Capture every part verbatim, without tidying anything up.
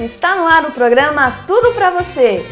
N E T, está no ar o programa Tudo pra Você.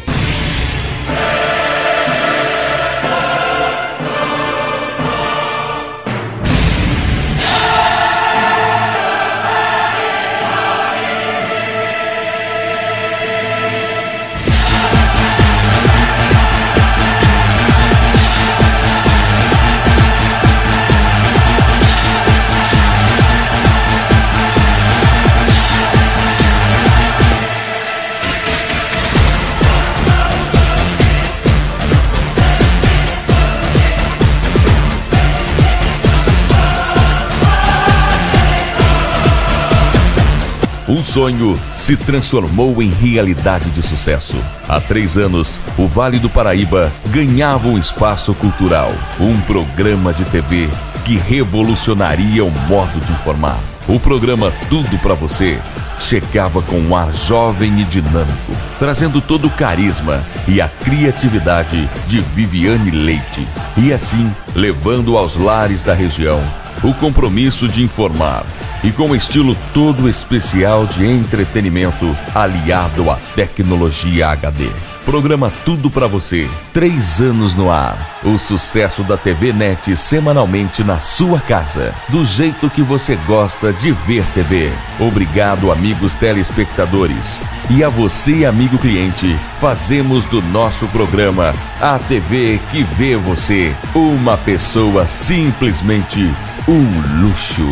Um sonho se transformou em realidade de sucesso. Há três anos, o Vale do Paraíba ganhava um espaço cultural. Um programa de T V que revolucionaria o modo de informar. O programa Tudo Pra Você chegava com um ar jovem e dinâmico, trazendo todo o carisma e a criatividade de Viviane Leite. E assim, levando aos lares da região o compromisso de informar, e com um estilo todo especial de entretenimento aliado à tecnologia H D. Programa Tudo Pra Você, três anos no ar. O sucesso da T V NET semanalmente na sua casa, do jeito que você gosta de ver T V. Obrigado, amigos telespectadores. E a você, amigo cliente, fazemos do nosso programa a T V que vê você, uma pessoa simplesmente um luxo.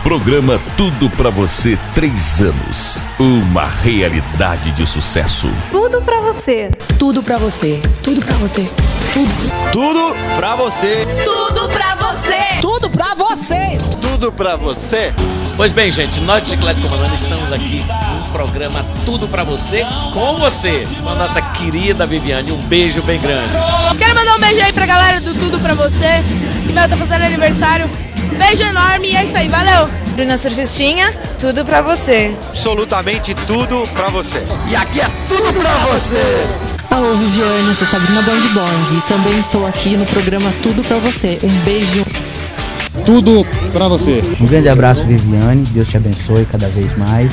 Programa Tudo Pra Você, três anos. Uma realidade de sucesso. Tudo pra você. Tudo pra você. Tudo pra você. Tudo. Tudo pra você. Tudo pra você. Tudo pra vocês. Tudo pra você. Pois bem, gente, nós de Cláudio Comandante estamos aqui no programa Tudo Pra Você, com você, com a nossa querida Viviane. Um beijo bem grande. Quero mandar um beijo aí pra galera do Tudo Pra Você, que nós estamos fazendo aniversário. Beijo enorme e é isso aí, valeu! Bruna Surfistinha, tudo pra você. Absolutamente tudo pra você. E aqui é tudo pra você! Alô, Viviane, eu sou Sabrina Borg Borg. Também estou aqui no programa Tudo Pra Você. Um beijo. Tudo pra você. Um grande abraço, Viviane. Deus te abençoe cada vez mais.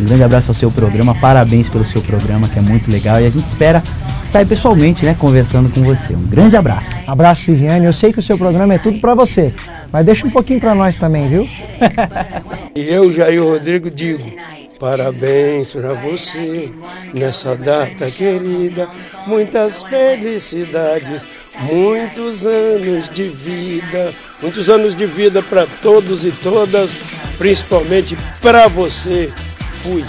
Um grande abraço ao seu programa. Parabéns pelo seu programa, que é muito legal. E a gente espera estar aí pessoalmente, né, conversando com você. Um grande abraço. Abraço, Viviane. Eu sei que o seu programa é tudo pra você. Mas deixa um pouquinho para nós também, viu? E eu, Jair Rodrigo, digo parabéns para você nessa data querida, muitas felicidades, muitos anos de vida, muitos anos de vida para todos e todas, principalmente para você. Fui.